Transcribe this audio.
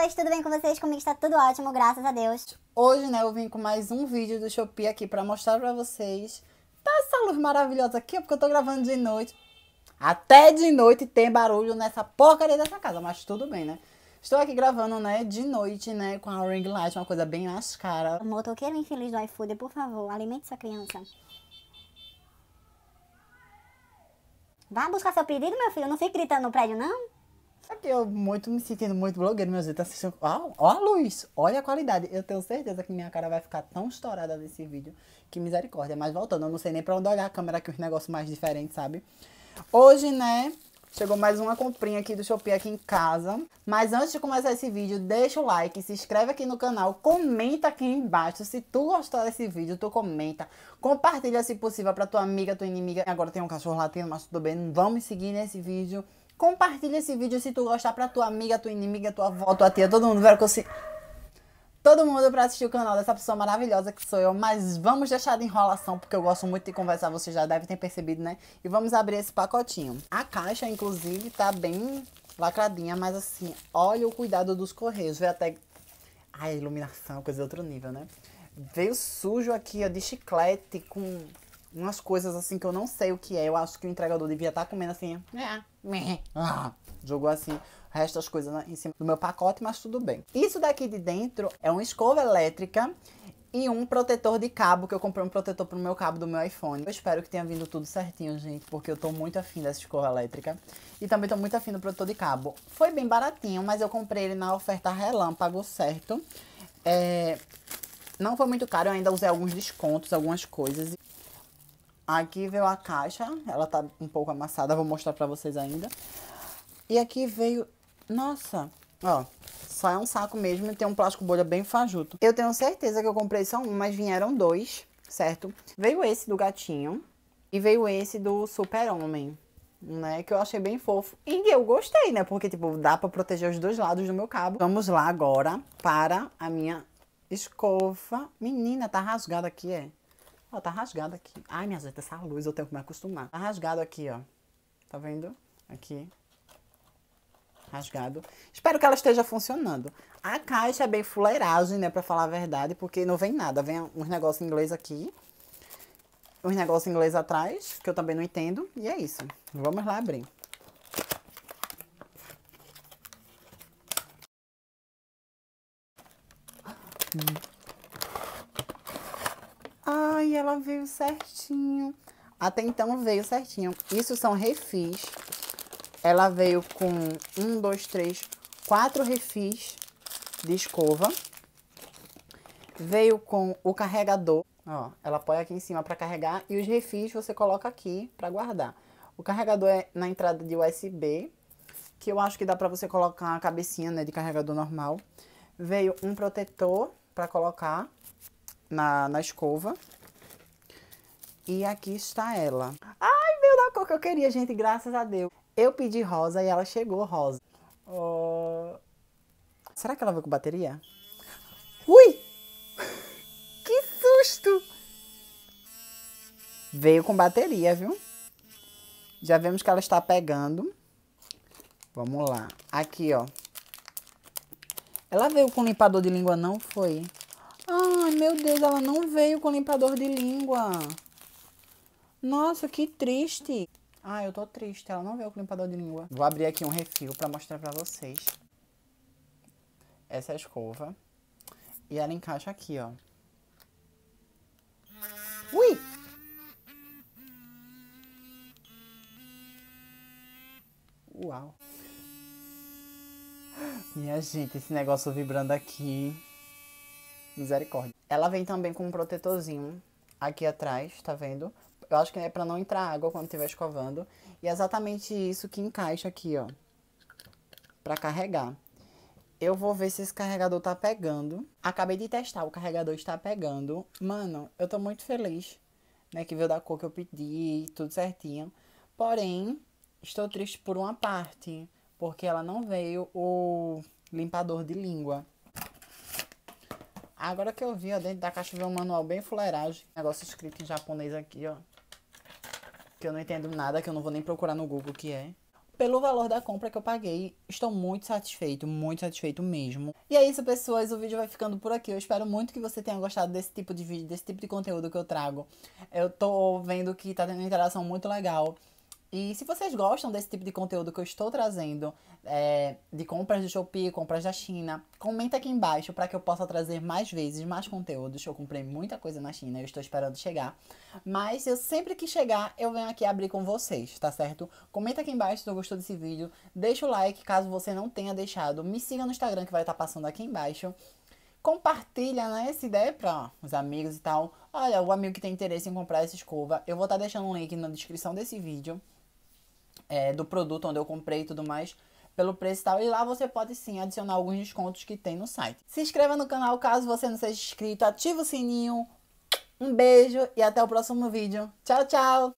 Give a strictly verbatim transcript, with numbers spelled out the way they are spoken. dois, tudo bem com vocês? Comigo está tudo ótimo, graças a Deus. Hoje, né, eu vim com mais um vídeo do Shopee aqui pra mostrar pra vocês. Tá essa luz maravilhosa aqui, porque eu tô gravando de noite. Até de noite tem barulho nessa porcaria dessa casa, mas tudo bem, né? Estou aqui gravando, né, de noite, né, com a Ring Light, uma coisa bem mais cara. Motoqueiro infeliz do iFood, por favor, alimente sua criança. Vá buscar seu pedido, meu filho, não fique gritando no prédio, não. Aqui eu muito me sentindo muito blogueiro, meu jeito, assistindo. Ó, ó a luz, olha a qualidade. Eu tenho certeza que minha cara vai ficar tão estourada nesse vídeo. Que misericórdia. Mas voltando, eu não sei nem pra onde olhar a câmera aqui, os negócios mais diferentes, sabe? Hoje, né, chegou mais uma comprinha aqui do Shopee aqui em casa. Mas antes de começar esse vídeo, deixa o like, se inscreve aqui no canal, comenta aqui embaixo. Se tu gostou desse vídeo, tu comenta. Compartilha, se possível, pra tua amiga, tua inimiga. Agora tem um cachorro latindo, mas tudo bem, vamos seguir nesse vídeo. Compartilha esse vídeo se tu gostar pra tua amiga, tua inimiga, tua avó, tua tia, todo mundo. Ver que eu se... Todo mundo pra assistir o canal dessa pessoa maravilhosa que sou eu. Mas vamos deixar de enrolação, porque eu gosto muito de conversar, vocês já devem ter percebido, né? E vamos abrir esse pacotinho. A caixa, inclusive, tá bem lacradinha, mas assim, olha o cuidado dos correios. Veio até... Ai, iluminação, coisa de outro nível, né? Veio sujo aqui, ó, de chiclete com... umas coisas assim que eu não sei o que é. Eu acho que o entregador devia estar comendo assim. Jogou assim o resto das coisas em cima do meu pacote, mas tudo bem. Isso daqui de dentro é uma escova elétrica e um protetor de cabo, que eu comprei um protetor pro meu cabo do meu iPhone. Eu espero que tenha vindo tudo certinho, gente, porque eu tô muito afim dessa escova elétrica. E também tô muito afim do protetor de cabo. Foi bem baratinho, mas eu comprei ele na oferta relâmpago, certo? É... Não foi muito caro, eu ainda usei alguns descontos, algumas coisas. Aqui veio a caixa, ela tá um pouco amassada, vou mostrar pra vocês ainda. E aqui veio, nossa, ó, só é um saco mesmo e tem um plástico bolha bem fajuto. Eu tenho certeza que eu comprei só um, mas vieram dois, certo? Veio esse do gatinho e veio esse do super-homem, né, que eu achei bem fofo. E eu gostei, né, porque, tipo, dá pra proteger os dois lados do meu cabo. Vamos lá agora para a minha escova. Menina, tá rasgada aqui, é? Ó, tá rasgado aqui. Ai, minha gente, essa luz eu tenho que me acostumar. Tá rasgado aqui, ó. Tá vendo? Aqui. Rasgado. Espero que ela esteja funcionando. A caixa é bem fuleiragem, né? Pra falar a verdade, porque não vem nada. Vem uns negócios em inglês aqui. Uns negócios em inglês atrás, que eu também não entendo. E é isso. Vamos lá abrir. Hum. Ai, ela veio certinho. Até então veio certinho. Isso são refis. Ela veio com um, dois, três, quatro refis de escova. Veio com o carregador. Ó, ela apoia aqui em cima pra carregar. E os refis você coloca aqui pra guardar. O carregador é na entrada de U S B. Que eu acho que dá pra você colocar a cabecinha, né, de carregador normal. Veio um protetor pra colocar na, na escova. E aqui está ela. Ai, veio da cor que eu queria, gente, graças a Deus. Eu pedi rosa e ela chegou rosa. Oh. Será que ela veio com bateria? Ui! Que susto! Veio com bateria, viu? Já vemos que ela está pegando. Vamos lá. Aqui, ó. Ela veio com limpador de língua, não foi? Ai, meu Deus, ela não veio com limpador de língua. Nossa, que triste. Ah, eu tô triste. Ela não veio com limpador de língua. Vou abrir aqui um refil pra mostrar pra vocês. Essa é a escova. E ela encaixa aqui, ó. Ui! Uau! Minha gente, esse negócio vibrando aqui. Misericórdia. Ela vem também com um protetorzinho aqui atrás, tá vendo? Eu acho que é pra não entrar água quando estiver escovando. E é exatamente isso que encaixa aqui, ó. Pra carregar. Eu vou ver se esse carregador tá pegando. Acabei de testar, o carregador está pegando. Mano, eu tô muito feliz, né? Que veio da cor que eu pedi, tudo certinho. Porém, estou triste por uma parte. Porque ela não veio o limpador de língua. Agora que eu vi, ó, dentro da caixa veio um manual bem fuleiragem. Negócio escrito em japonês aqui, ó. Que eu não entendo nada, que eu não vou nem procurar no Google o que é. pelo valor da compra que eu paguei, estou muito satisfeito, muito satisfeito mesmo. E é isso, pessoas, o vídeo vai ficando por aqui. Eu espero muito que você tenha gostado desse tipo de vídeo, desse tipo de conteúdo que eu trago. Eu tô vendo que tá tendo uma interação muito legal. E se vocês gostam desse tipo de conteúdo que eu estou trazendo, é, de compras do Shopee, compras da China, comenta aqui embaixo para que eu possa trazer mais vezes, mais conteúdos. Eu comprei muita coisa na China, eu estou esperando chegar. Mas eu sempre que chegar, eu venho aqui abrir com vocês, tá certo? Comenta aqui embaixo se você gostou desse vídeo. Deixa o like caso você não tenha deixado. Me siga no Instagram que vai estar passando aqui embaixo. Compartilha, né, essa ideia para os amigos e tal. Olha, o amigo que tem interesse em comprar essa escova, eu vou estar deixando um link na descrição desse vídeo. É, do produto onde eu comprei e tudo mais, pelo preço e tal. E lá você pode sim adicionar alguns descontos que tem no site. Se inscreva no canal caso você não seja inscrito. Ativa o sininho. Um beijo e até o próximo vídeo. Tchau, tchau!